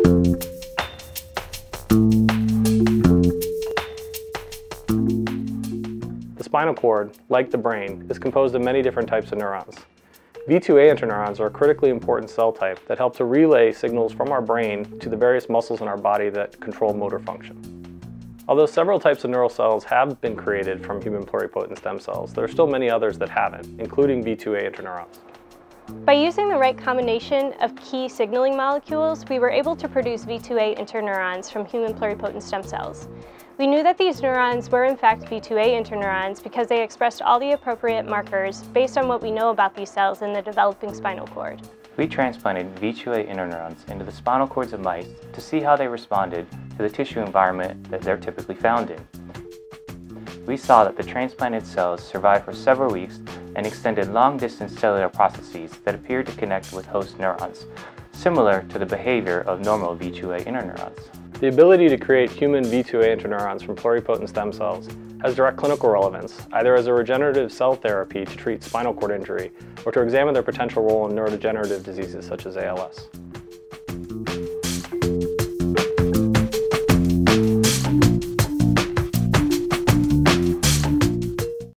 The spinal cord, like the brain, is composed of many different types of neurons. V2A interneurons are a critically important cell type that help to relay signals from our brain to the various muscles in our body that control motor function. Although several types of neural cells have been created from human pluripotent stem cells, there are still many others that haven't, including V2A interneurons. By using the right combination of key signaling molecules, we were able to produce V2A interneurons from human pluripotent stem cells. We knew that these neurons were in fact V2A interneurons because they expressed all the appropriate markers based on what we know about these cells in the developing spinal cord. We transplanted V2A interneurons into the spinal cords of mice to see how they responded to the tissue environment that they're typically found in. We saw that the transplanted cells survived for several weeks and extended long-distance cellular processes that appeared to connect with host neurons, similar to the behavior of normal V2A interneurons. The ability to create human V2A interneurons from pluripotent stem cells has direct clinical relevance, either as a regenerative cell therapy to treat spinal cord injury or to examine their potential role in neurodegenerative diseases such as ALS.